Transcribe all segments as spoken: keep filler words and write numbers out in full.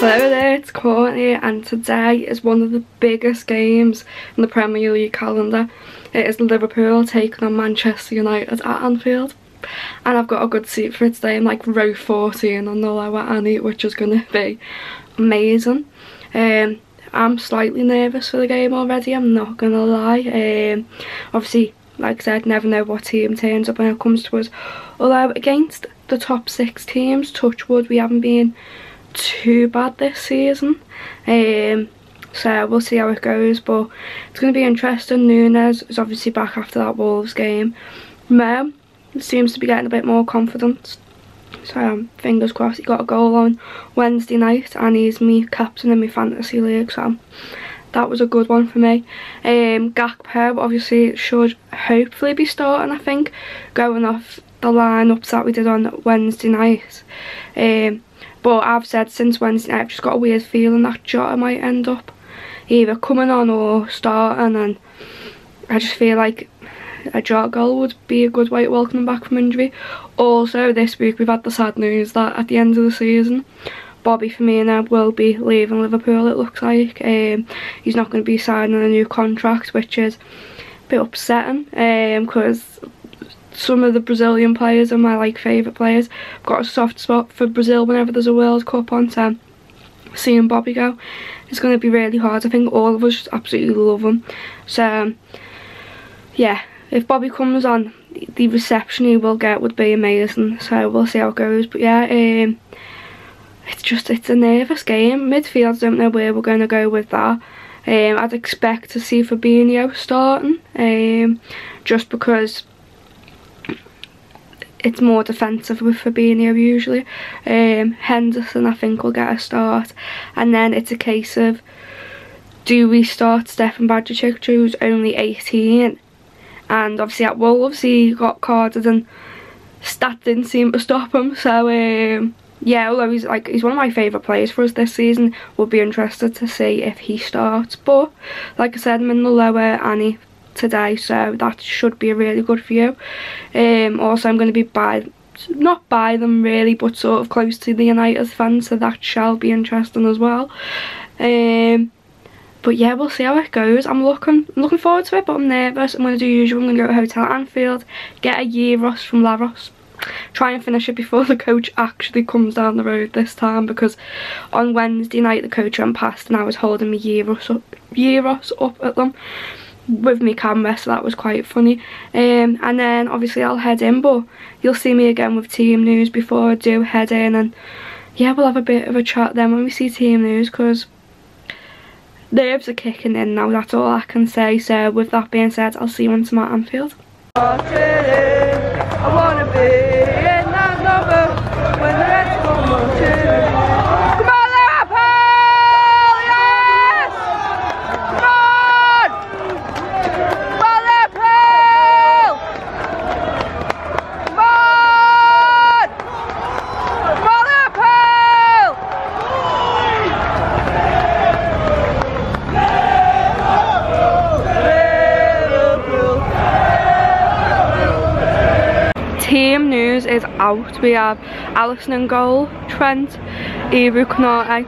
Hello there, it's Courtney, and today is one of the biggest games in the Premier League calendar. It is Liverpool taking on Manchester United at Anfield, and I've got a good seat for it today. I'm like row fourteen on the lower Annie, which is going to be amazing. Um, I'm slightly nervous for the game already, I'm not going to lie. Um, obviously, like I said, never know what team turns up when it comes to us. Although against the top six teams, touch wood, we haven't been too bad this season, um so we'll see how it goes, but it's going to be interesting. Nunez is obviously back after that Wolves game. Mo seems to be getting a bit more confidence, so um, fingers crossed. He got a goal on Wednesday night and he's me captain in my fantasy league, so that was a good one for me. um Gakpo obviously should hopefully be starting, I think, going off the lineups that we did on Wednesday night. um But I've said since Wednesday night, I've just got a weird feeling that Jota might end up either coming on or starting, and I just feel like a Jota goal would be a good way to welcome him back from injury. Also, this week we've had the sad news that at the end of the season, Bobby Firmino will be leaving Liverpool, it looks like. Um, he's not going to be signing a new contract, which is a bit upsetting, because Um, some of the Brazilian players are my like favourite players. I've got a soft spot for Brazil whenever there's a World Cup on, so seeing Bobby go, it's going to be really hard. I think all of us just absolutely love him. So um, yeah, if Bobby comes on, the reception he will get would be amazing. So we'll see how it goes. But yeah, um, it's just it's a nervous game. Midfield, I don't know where we're going to go with that. Um, I'd expect to see Fabinho starting, um, just because it's more defensive with Fabinho usually. Um, Henderson, I think, will get a start. And then it's a case of, do we start Stefan Bajčetić, who's only eighteen? And obviously at Wolves, he got carded and Stat didn't seem to stop him. So, um, yeah, although he's, like, he's one of my favourite players for us this season, we'll be interested to see if he starts. But, like I said, I'm in the lower Annie today, so that should be a really good view. Um, also, I'm going to be by, not by them really, but sort of close to the United fans, so that shall be interesting as well. Um, but yeah, we'll see how it goes. I'm looking I'm looking forward to it, but I'm nervous. I'm going to do usual. I'm going to go to a hotel at Anfield, get a Euros from Laros, try and finish it before the coach actually comes down the road this time, because on Wednesday night the coach went past and I was holding my Euros up, Euros up at them with my camera, so that was quite funny. Um, and then obviously I'll head in, but you'll see me again with team news before I do head in, and yeah, we'll have a bit of a chat then when we see team news, because nerves are kicking in now, that's all I can say. So with that being said, I'll see you once I'm at Anfield. I wanna be in that number when the Reds come on to me. Team news is out. We have Alisson in goal, Trent, Ibrahim Konate,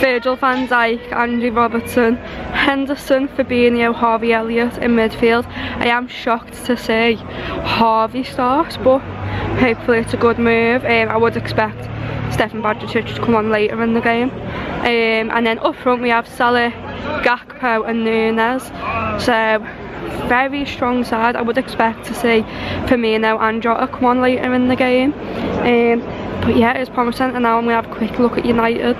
Virgil van Dijk, Andrew Robertson, Henderson, Fabinho, Harvey Elliott in midfield. I am shocked to see Harvey start, but hopefully it's a good move. Um, I would expect Stefan Bajčetić to come on later in the game. Um, and then up front we have Salah, Gakpo and Nunez. So very strong side. I would expect to see Firmino and Jota come on later in the game. Um, but yeah, it's promising. And now I'm going to have a quick look at United.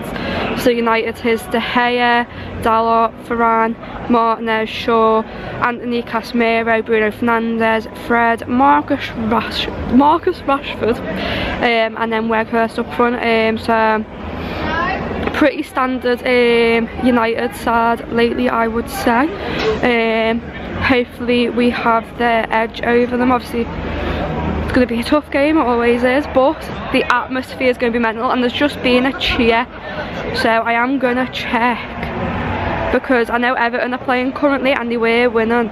So United is De Gea, Dalot, Ferran, Martinez, Shaw, Anthony, Casemiro, Bruno Fernandes, Fred, Marcus Rash Marcus Rashford, um, and then Weghorst up front. Um, so pretty standard um, United side lately, I would say. Um, hopefully we have the edge over them. Obviously it's going to be a tough game, it always is, but the atmosphere is going to be mental, and there's just been a cheer, so I am going to check, because I know Everton are playing currently and they were winning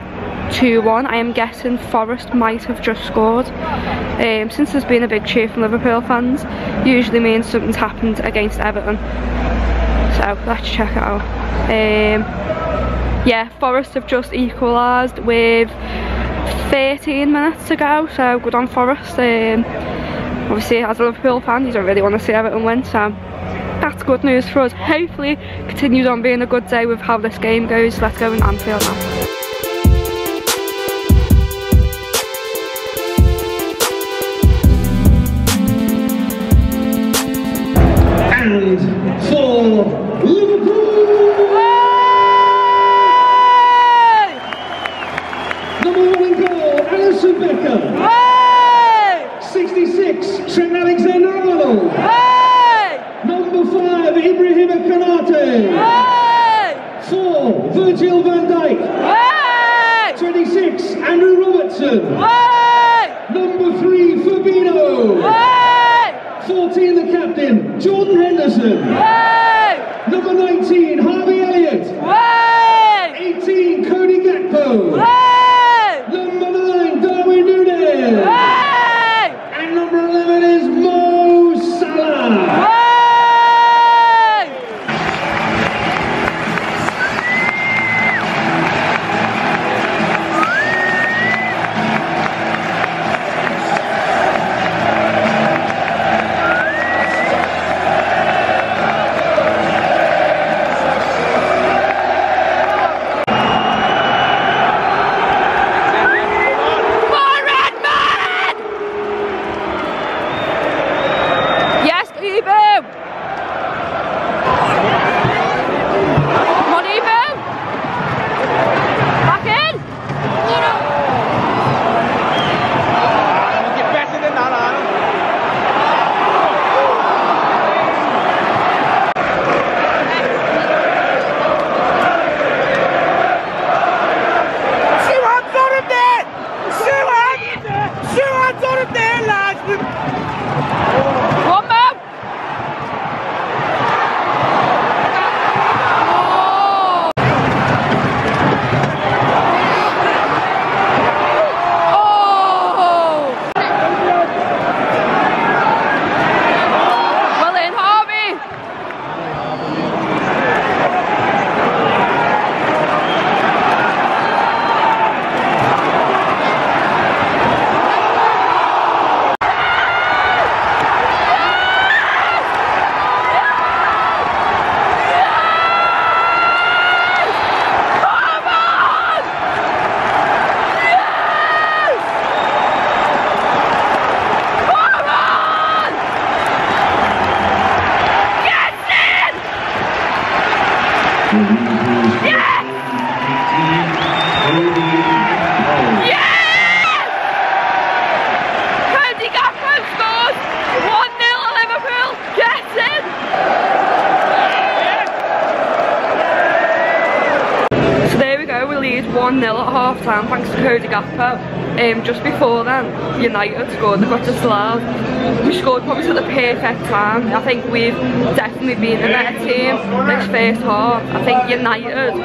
two one. I am guessing Forest might have just scored. Um, since there's been a big cheer from Liverpool fans, usually means something's happened against Everton. so let's check it out. Um, yeah, Forest have just equalised with thirteen minutes to go, so good on Forest. Um, obviously, as a Liverpool fan, you don't really want to see Everton win, so that's good news for us. Hopefully, it continues on being a good day with how this game goes. Let's go in Anfield now. For Liverpool! Hey! Number one in goal, Alisson Becker. Hey! sixty-six, Trent Alexander-Arnold. Hey! Number five, Ibrahim Konate. Hey! four, Virgil van Dijk. Hey! twenty-six, Andrew Robertson. Hey! Number three, Fabinho. Hey! fourteen, the captain, Jordan Henderson. Hey! Number nineteen, Harvey Elliott. Hey! eighteen, Cody Gakpo. Hey! Number nine, Darwin Núñez. Hey! And number eleven is Mo Salah. Time, thanks to Cody Gakpo. Um, just before then, United scored, they got just loud. We scored probably at the perfect time. I think we've definitely been the better team this first half. I think United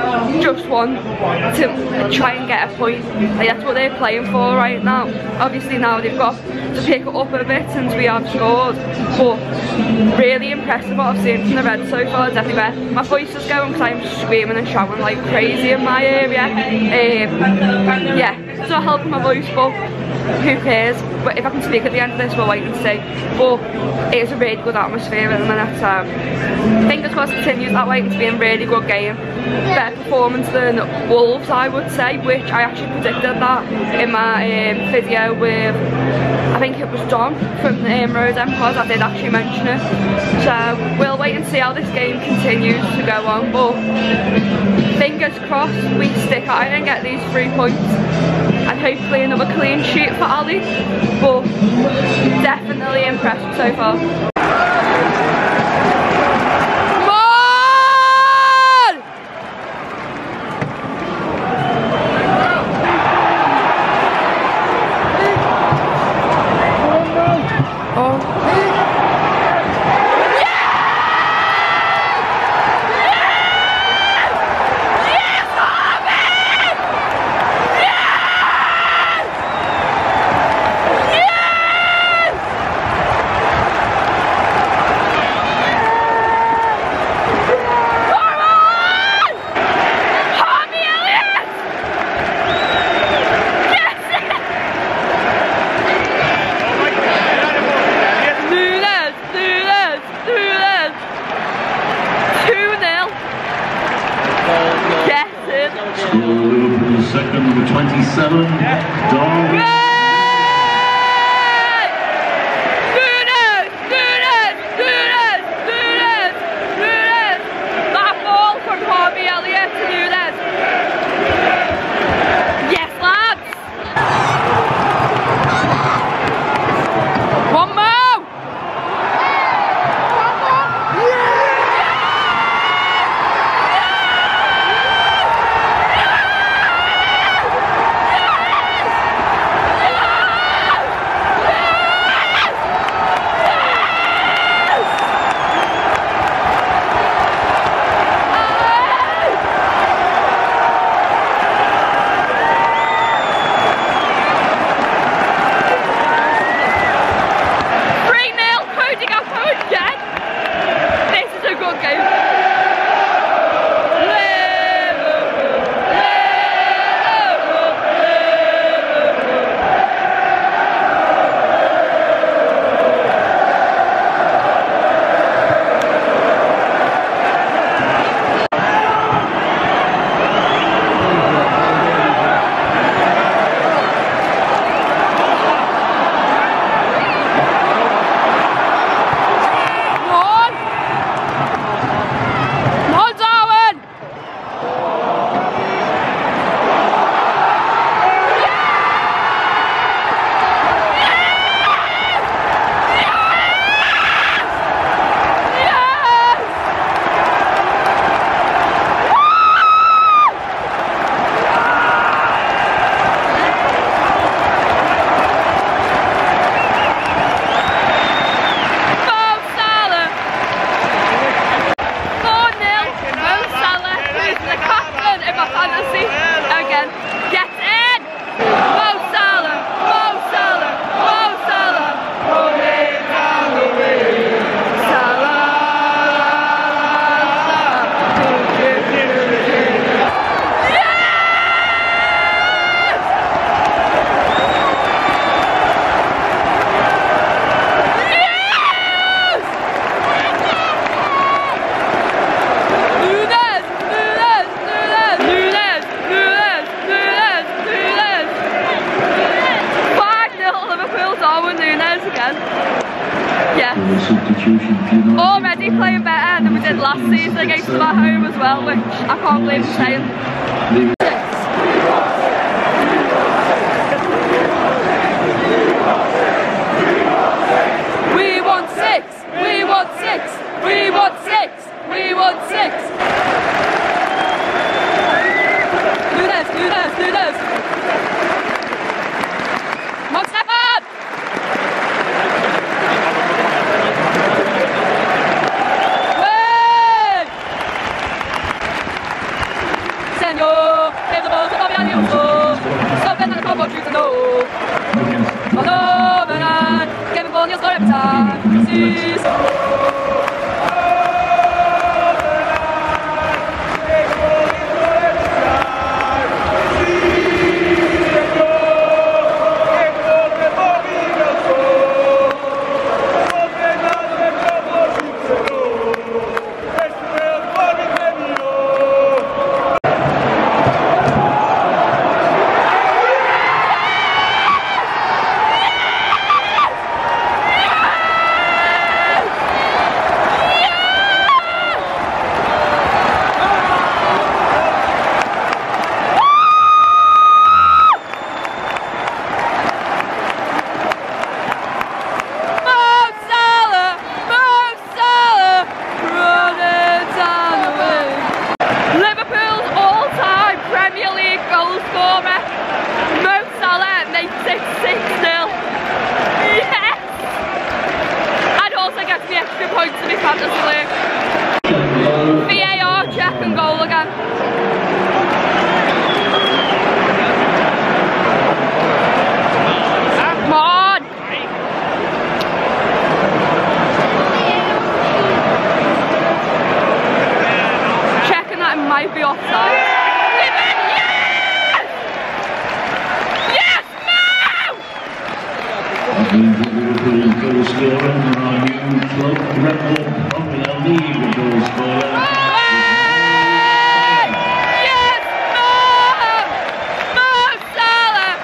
just want to try and get a point. Like, that's what they're playing for right now. Obviously now they've got to pick it up a bit since we have scored, but really impressed with what I've seen from the Reds so far. It's everywhere. My voice is going because I'm screaming and shouting like crazy in my area. Um, yeah, it's not helping my voice, but who cares? But if I can speak at the end of this, we'll wait and see. But it's a really good atmosphere at the minute. Um, fingers crossed it continues that way. It's been a really good game. Better performance than Wolves, I would say, which I actually predicted that in my um, video with, I think it was Dom from the um, Road M Pod. I did actually mention it. So we'll wait and see how this game continues to go on. But fingers crossed we stick at it and get these three points. And hopefully another clean sheet for Ali, but definitely impressed so far. yeah. Darwin. Nunez! Nunez! Nunez! Nunez! Nunez! That ball from Harvey Elliott to Nunez. Yes, lads! One more! Already playing better than we did last season against our home as well, which I can't believe I'm saying. We want six! We want six! We want six! We want six! Do this! Do this! Do this! Come on, Stefan! Yes, Mo! Mo Salah!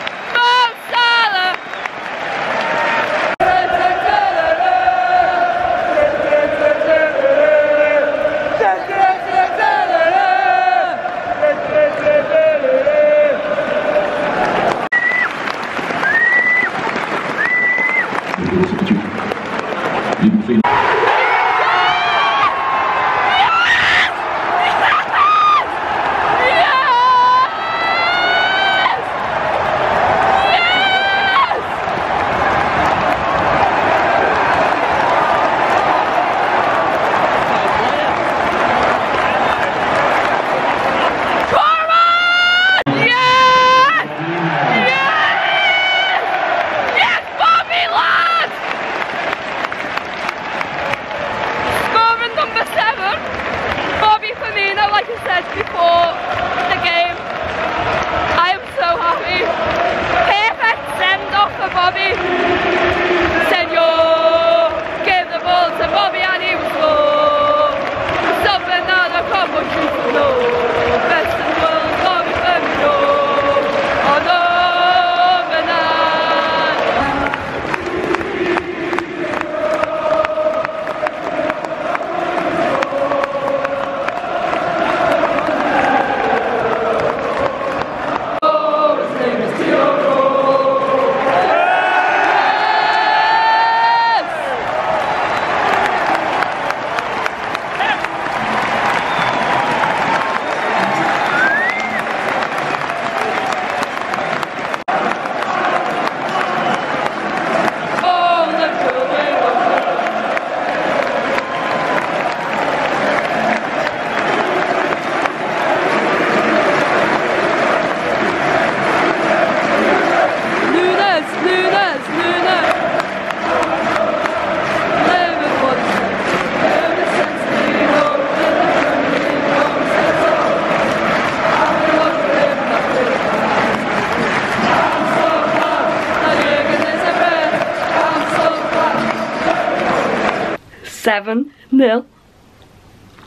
seven nil.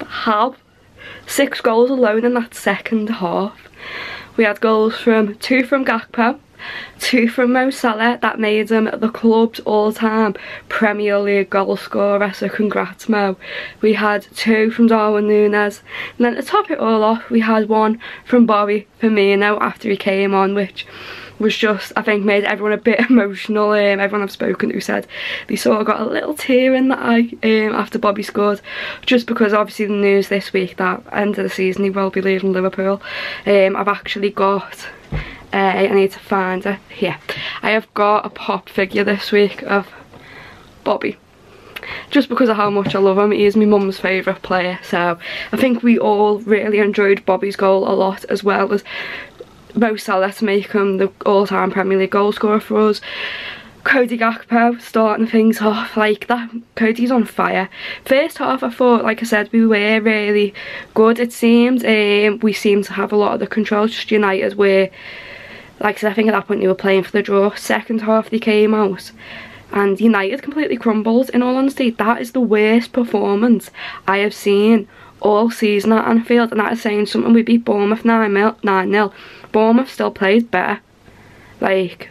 Half. Six goals alone in that second half. We had goals from two from Gakpo, two from Mo Salah. That made him the club's all-time Premier League goal scorer, so congrats Mo. We had two from Darwin Núñez, and then to top it all off we had one from Bobby Firmino after he came on, which was just, I think, made everyone a bit emotional. Um, everyone I've spoken to said they sort of got a little tear in the eye um, after Bobby scored, just because obviously the news this week that end of the season he will be leaving Liverpool. Um, I've actually got, uh, I need to find it here, I have got a pop figure this week of Bobby, just because of how much I love him. He is my mum's favourite player, so I think we all really enjoyed Bobby's goal a lot, as well as Mo Salah to make him the all-time Premier League goal scorer for us. Cody Gakpo starting things off like that. Cody's on fire. First half, I thought, like I said, we were really good, it seemed. Um, we seemed to have a lot of the control. Just United were, like I said, I think at that point they were playing for the draw. Second half they came out and United completely crumbled. In all honesty, that is the worst performance I have seen all season at Anfield, and that is saying something. We beat Bournemouth nine nil. Bournemouth still plays better, like,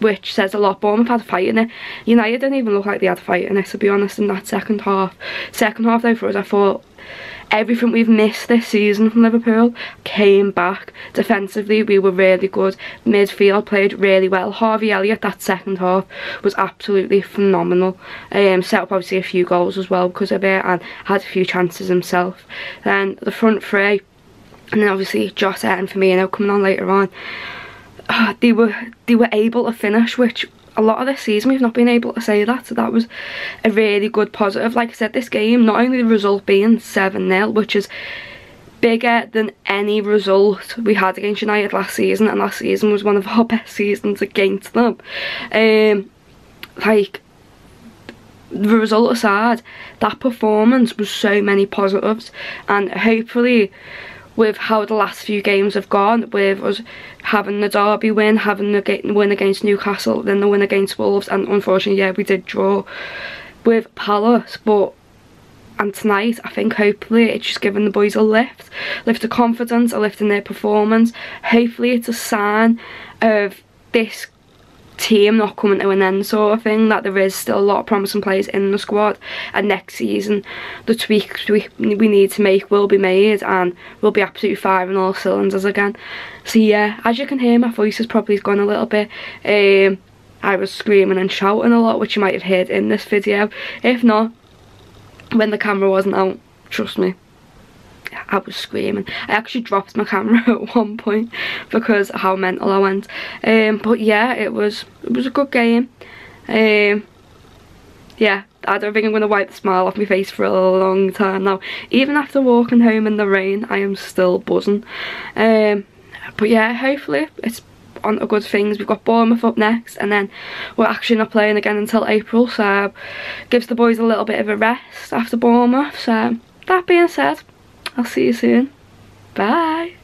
which says a lot. Bournemouth had a fight in it. United didn't even look like they had a fight in it, to be honest, in that second half. Second half though for us, I thought everything we've missed this season from Liverpool came back. Defensively we were really good, midfield played really well. Harvey Elliott, that second half, was absolutely phenomenal. Um, set up obviously a few goals as well because of it, and had a few chances himself. Then the front three, and then obviously Jota and Firmino coming on later on, oh, they were they were able to finish, which a lot of this season we've not been able to say that, so that was a really good positive. Like I said, this game, not only the result being seven nil, which is bigger than any result we had against United last season, and last season was one of our best seasons against them. Um, like, the result aside, that performance was so many positives, and hopefully with how the last few games have gone, with us having the Derby win, having the win against Newcastle, then the win against Wolves, and unfortunately, yeah, we did draw with Palace, but, and tonight, I think hopefully it's just giving the boys a lift, lift of confidence, a lift in their performance. Hopefully it's a sign of this team not coming to an end, sort of thing, that there is still a lot of promising players in the squad, and next season the tweaks we, we need to make will be made, and we'll be absolutely firing all cylinders again. So yeah, as you can hear, my voice has probably gone a little bit. um, I was screaming and shouting a lot, which you might have heard in this video. If not, when the camera wasn't out, trust me, I was screaming. I actually dropped my camera at one point because of how mental I went. Um, but yeah, it was it was a good game. Um, yeah, I don't think I'm going to wipe the smile off my face for a long time now. Even after walking home in the rain, I am still buzzing. Um, but yeah, hopefully it's on to good things. We've got Bournemouth up next, and then we're actually not playing again until April, so gives the boys a little bit of a rest after Bournemouth. So that being said, I'll see you soon. Bye.